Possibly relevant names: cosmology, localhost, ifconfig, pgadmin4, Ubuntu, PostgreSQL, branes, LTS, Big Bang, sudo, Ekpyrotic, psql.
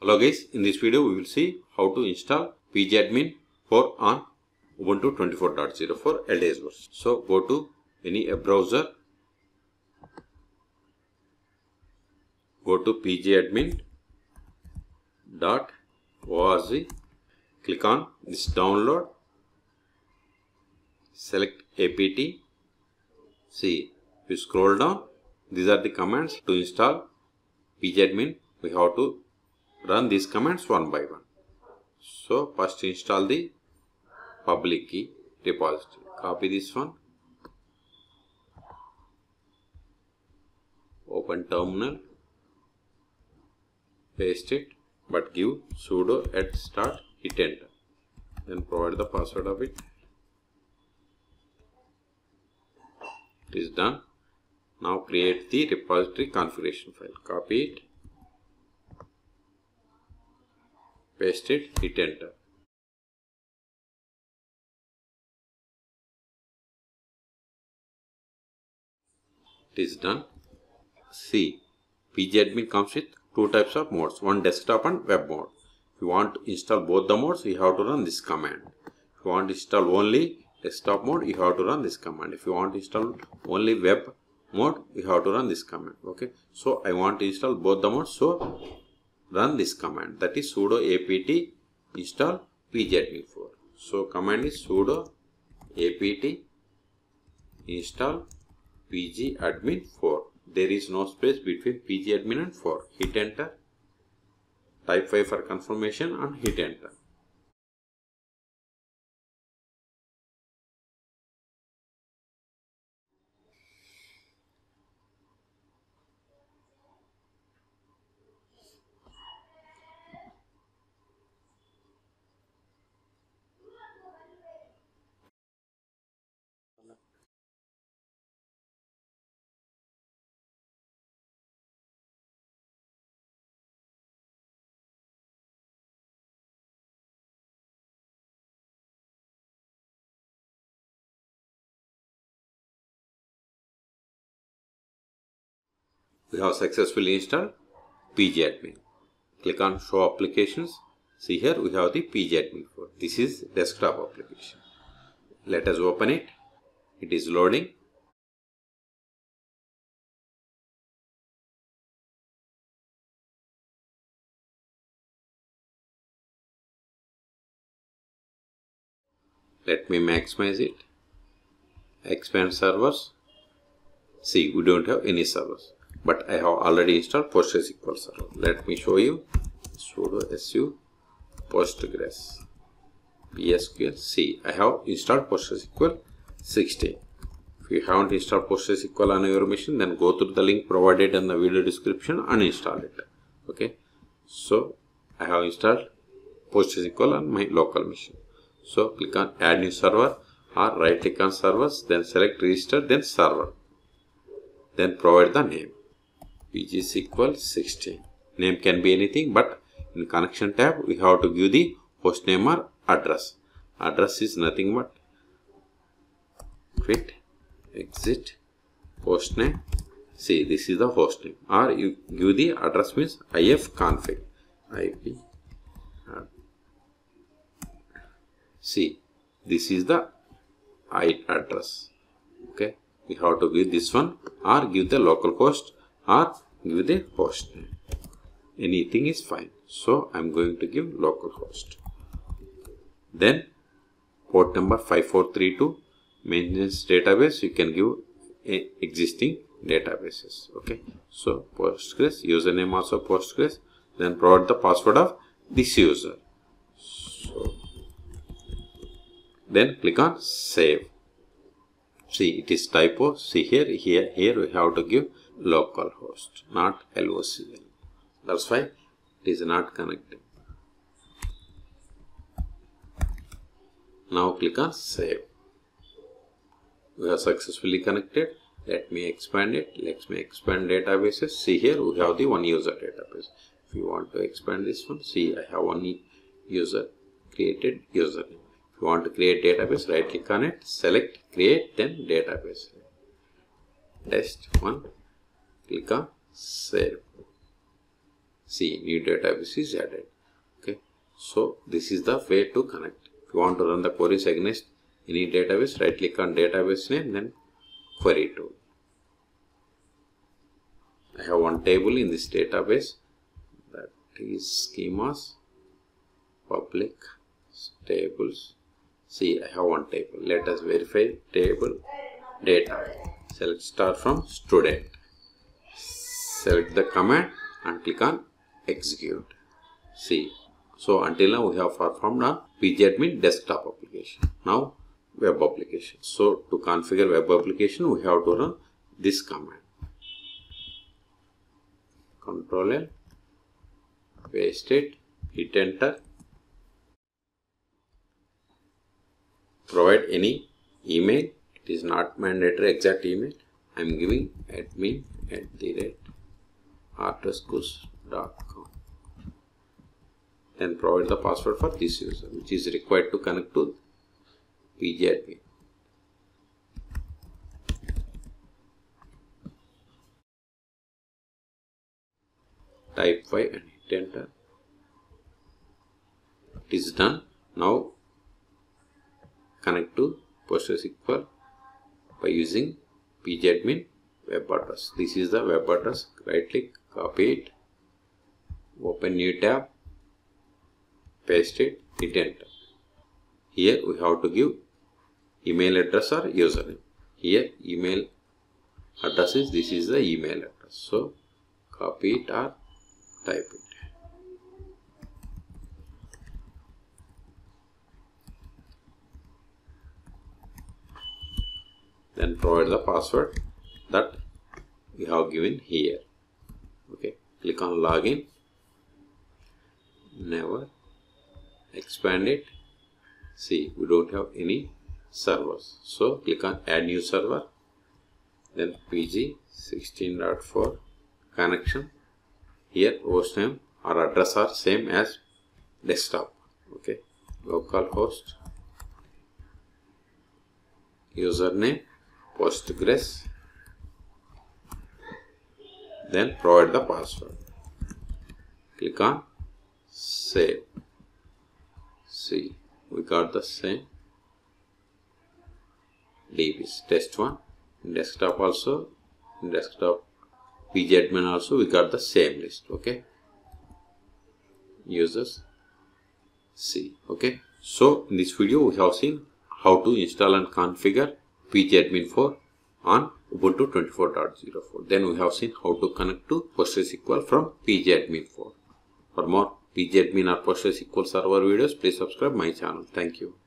Hello guys, in this video we will see how to install pgadmin4 on Ubuntu 24.04 LTS version. So go to any app browser, go to pgadmin.org, click on this download, select apt, see you scroll down, these are the commands to install pgadmin. We have to run these commands one by one. So first install the public key repository. Copy this one. Open terminal. Paste it. But give sudo at start. Hit enter. Then provide the password of it. It is done. Now create the repository configuration file. Copy it. Paste it, hit enter. It is done. See, pgadmin comes with two types of modes, one desktop and web mode. If you want to install both the modes, you have to run this command. If you want to install only desktop mode, you have to run this command. If you want to install only web mode, you have to run this command. Okay, so I want to install both the modes, so run this command, that is sudo apt install pgadmin4. So command is sudo apt install pgadmin4. There is no space between pgadmin and 4. Hit enter. Type 5 for confirmation and hit enter. We have successfully installed pgadmin. Click on show applications. See here we have the pgadmin4. This is desktop application. Let us open it. It is loading. Let me maximize it. Expand servers. See, we don't have any servers. But I have already installed PostgreSQL server. Let me show you. Sudo su postgres psql. See, I have installed PostgreSQL 16. If you haven't installed PostgreSQL on your machine, then go through the link provided in the video description and install it. Okay. So I have installed PostgreSQL on my local machine. So click on add new server or right click on servers, then select register, then server. Then provide the name. pgsql16. Name can be anything, but in connection tab we have to give the host name or address. Address is nothing but quit exit host name. See, this is the host name, or you give the address means ifconfig ip. See, this is the IP address. Okay, we have to give this one, or give the local host, or give the host name. Anything is fine. So I'm going to give localhost. Then port number 5432, maintenance database. You can give existing databases. Okay. So Postgres, username also Postgres. Then provide the password of this user. So then click on save. See, it is typo. See here we have to give localhost, not LOCL. That's why it is not connecting. Now click on save. We are successfully connected. Let me expand it. Let me expand databases. See here we have the one user database. If you want to expand this one, see I have one user created username. If you want to create database, right click on it, select create, then database. Test one, click on save. see new database is added. Okay, so this is the way to connect. If you want to run the queries against any database, right click on database name, then query tool. I have one table in this database, that is schemas, public, tables. See, I have one table. Let us verify table data. Select star from student. Select the command and click on execute. See, so until now we have performed a pgadmin desktop application. Now web application. So to configure web application, we have to run this command. Control L, paste it, hit enter. Provide any email. It is not mandatory exact email. I am giving admin@artoscus.com. Then provide the password for this user, which is required to connect to pgadmin. Type 5 and hit enter. It is done. Now connect to PostgreSQL by using pgadmin web address. This is the web address. Right click, copy it, open new tab, paste it, hit enter. Here we have to give email address or username. Here email address is, this is the email address. So copy it or type it. Then provide the password that we have given here. Okay, click on login. Never expand it. See, we don't have any servers. So click on add new server. Then PG 16.4 connection. Here host name or address are same as desktop. Okay, localhost, username, Postgres, then provide the password. Click on save. See, we got the same DBs, test1, desktop also, desktop pgadmin also, we got the same list. Okay, users, see. Okay, so in this video we have seen how to install and configure pgadmin4 on Ubuntu 24.04. Then we have seen how to connect to PostgreSQL from pgadmin4. For more pgadmin or PostgreSQL server videos, please subscribe my channel. Thank you.